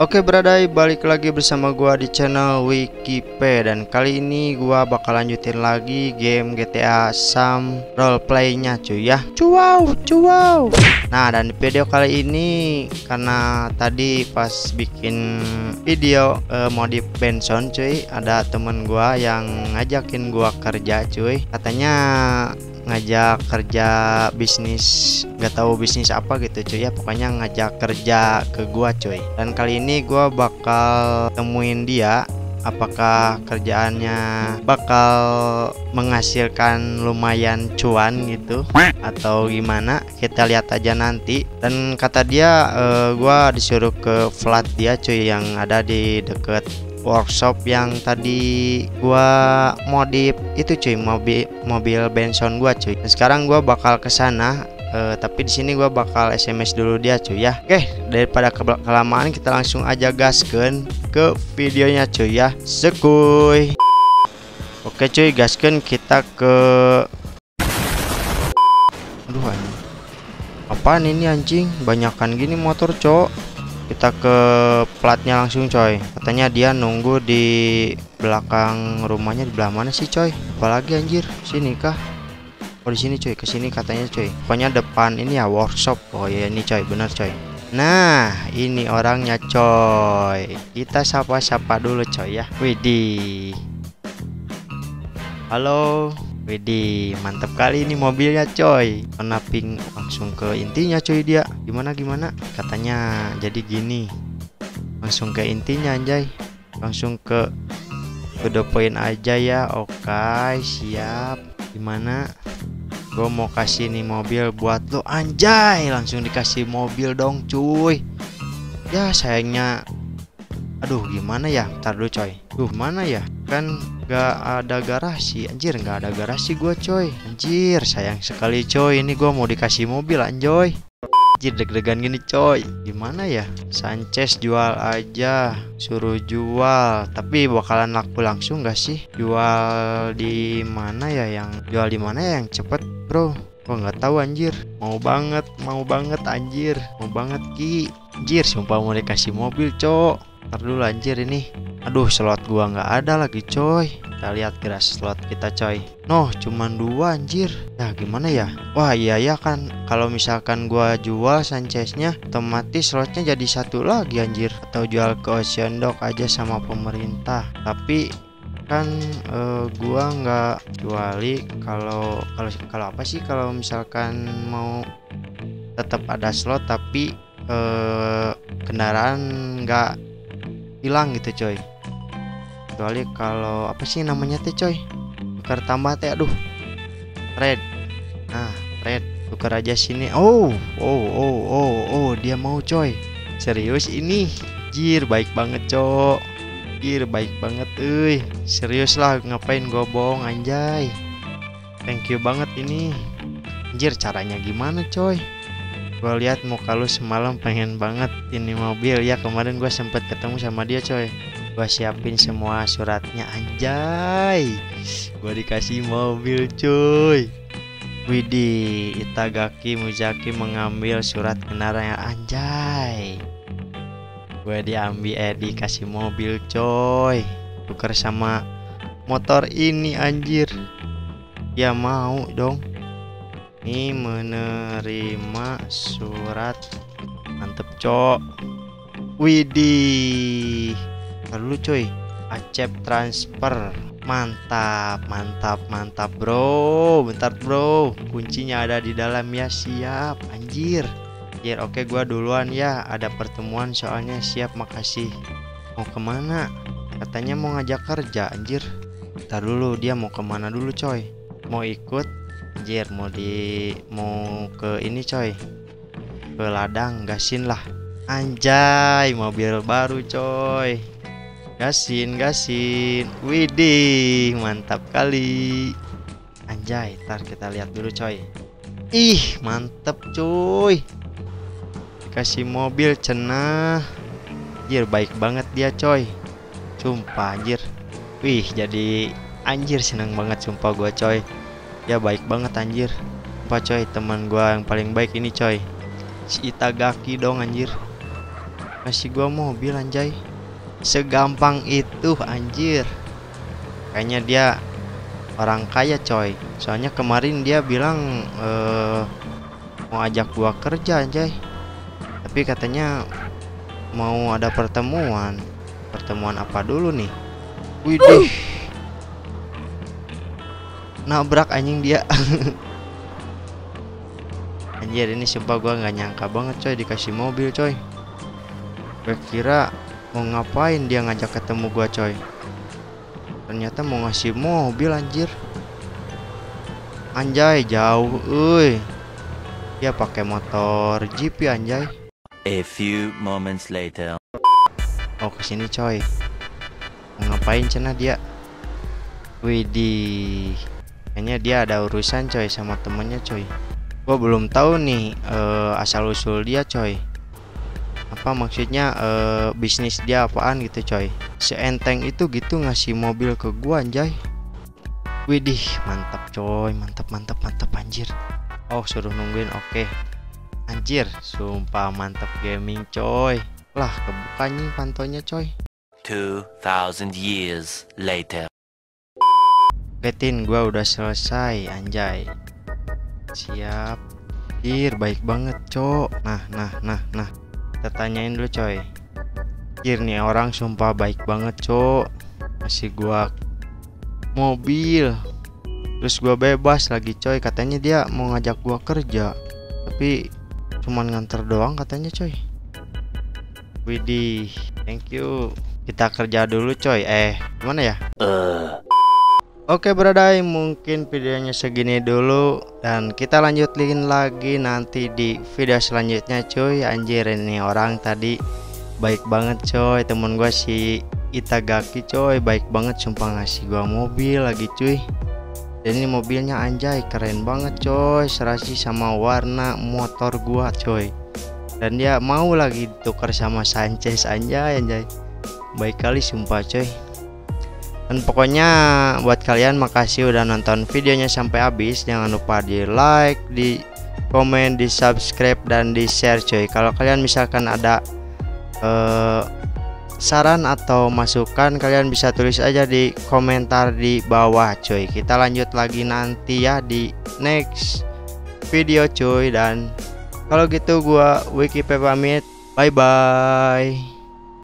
Oke beradai, balik lagi bersama gua di channel WikiPe, dan kali ini gua bakal lanjutin lagi game GTA Sam roleplaynya cuy ya. Cuau. Nah, dan di video kali ini karena tadi pas bikin video modif Benson cuy, ada temen gua yang ngajakin gua kerja cuy. Katanya ngajak kerja bisnis, nggak tahu bisnis apa gitu cuy ya, pokoknya ngajak kerja ke gua cuy. Dan kali ini gua bakal temuin dia, apakah kerjaannya bakal menghasilkan lumayan cuan gitu atau gimana, kita lihat aja nanti. Dan kata dia gua disuruh ke flat dia cuy, yang ada di deket workshop yang tadi gua modif itu cuy, mobil Benson gua cuy. Dan sekarang gua bakal ke sana, tapi di sini gua bakal SMS dulu dia cuy ya. Oke, daripada kelamaan kita langsung aja gaskeun ke videonya cuy ya. Sekuy. Oke cuy, gaskeun kita ke apaan ini anjing? Banyakan gini motor, cok. Kita ke platnya langsung coy. Katanya dia nunggu di belakang rumahnya. Di belakang mana sih coy? Apalagi anjir, sini kah? Oh di sini coy, kesini katanya coy. Pokoknya depan ini ya workshop. Oh iya ini coy, bener coy. Nah ini orangnya coy. Kita sapa-sapa dulu coy ya. Widih. Halo. Widih, mantap kali ini mobilnya coy. Warna pink, langsung ke intinya coy dia. Gimana katanya jadi gini. Langsung ke intinya anjay. Langsung ke the point aja ya. Oke, siap. Gimana? Gue mau kasih nih mobil buat lo anjay. Langsung dikasih mobil dong cuy. Ya sayangnya. Aduh gimana ya? Ntar dulu coy. Mana ya? Kan gak ada garasi anjir, gak ada garasi gua coy. Anjir sayang sekali coy, ini gua mau dikasih mobil anjoy. Anjir deg-degan gini coy. Gimana ya? Sanchez jual aja, suruh jual. Tapi bakalan laku langsung gak sih? Jual di mana ya yang cepet bro? Gua nggak tahu anjir. Mau banget anjir. Mau banget ki. Anjir sumpah mau dikasih mobil cok. Ntar dulu anjir ini. Aduh slot gua nggak ada lagi coy. Kita lihat geras slot kita coy. Noh cuman 2 anjir. Nah gimana ya? Wah iya kan, kalau misalkan gua jual Sancheznya otomatis slotnya jadi 1 lagi anjir. Atau jual ke Ocean Dog aja sama pemerintah. Tapi kan gua nggak juali kalau apa sih, kalau misalkan mau tetap ada slot tapi kendaraan nggak hilang gitu coy. Kecuali kalau apa sih namanya teh coy, tukar tambah teh. Aduh red. Nah red, tukar aja sini. Oh dia mau coy. Serius ini jir, baik banget cok. Jir baik banget euy. Serius lah, ngapain gua bohong anjay. Thank you banget ini. Anjir caranya gimana coy? Gue lihat muka lu semalam pengen banget ini mobil ya. Kemarin gue sempet ketemu sama dia coy. Gue siapin semua suratnya anjay. Gue dikasih mobil cuy. Widih, Itagaki Muzaki mengambil surat kendaraan anjay. Gue dikasih mobil coy. Tukar sama motor ini anjir. Ya mau dong. Ini menerima surat, mantep cok. Widih, lalu coy, accept transfer, mantap bro. Bentar bro, kuncinya ada di dalam ya. Siap anjir. Anjir oke, gua duluan ya, ada pertemuan soalnya. Siap makasih. Mau kemana? Katanya mau ngajak kerja anjir. Bentar dulu, dia mau kemana dulu coy? Mau ikut? Anjir mau ke ini coy, ke ladang. Gasin lah anjay, mobil baru coy. Gasin. Widih mantap kali anjay. Ntar kita lihat dulu coy. Ih mantep cuy, dikasih mobil cenah. Anjir baik banget dia coy, sumpah anjir. Wih jadi anjir seneng banget sumpah gua coy. Ya baik banget anjir. Apa coy, teman gua yang paling baik ini coy. Si Itagaki dong anjir. Kasih gua mobil anjay. Segampang itu anjir. Kayaknya dia orang kaya coy. Soalnya kemarin dia bilang mau ajak gua kerja anjay. Tapi katanya mau ada pertemuan. Pertemuan apa dulu nih? Widih, nabrak anjing dia. Anjir, ini sumpah gua nggak nyangka banget coy dikasih mobil coy. Gue kira mau ngapain dia ngajak ketemu gua coy. Ternyata mau ngasih mobil anjir. Anjay jauh, uy. Dia pakai motor GP anjay. A few moments later. Oh kesini coy. Mau ngapain cenah dia? Widih, kayaknya dia ada urusan coy sama temennya coy. Gua belum tahu nih asal usul dia coy. Apa maksudnya bisnis dia apaan gitu coy. Seenteng itu gitu ngasih mobil ke gua anjay. Widih, mantap coy, mantap anjir. Oh suruh nungguin, oke. Anjir, sumpah mantap gaming coy. Lah, kebuka nih pantonya coy. 2000 years later. Ketin gua udah selesai anjay. Siap. Jir, baik banget cok. Nah. Kita tanyain dulu coy. Jir nih orang sumpah baik banget cok. Masih gua mobil. Terus gua bebas lagi coy. Katanya dia mau ngajak gua kerja. Tapi cuman nganter doang katanya coy. Widih, thank you. Kita kerja dulu coy. Gimana ya? Oke brodai, mungkin videonya segini dulu. Dan kita lanjutin lagi nanti di video selanjutnya coy. Anjir, ini orang tadi baik banget coy. Temen gua si Itagaki coy, baik banget sumpah ngasih gua mobil lagi cuy. Dan ini mobilnya anjay, keren banget coy. Serasi sama warna motor gua coy. Dan dia mau lagi tuker sama Sanchez anjay. Baik kali sumpah coy. Dan pokoknya buat kalian makasih udah nonton videonya sampai habis. Jangan lupa di like, di komen, di subscribe, dan di share coy. Kalau kalian misalkan ada saran atau masukan, kalian bisa tulis aja di komentar di bawah coy. Kita lanjut lagi nanti ya di next video coy. Dan kalau gitu gua WikiPe pamit. Bye bye.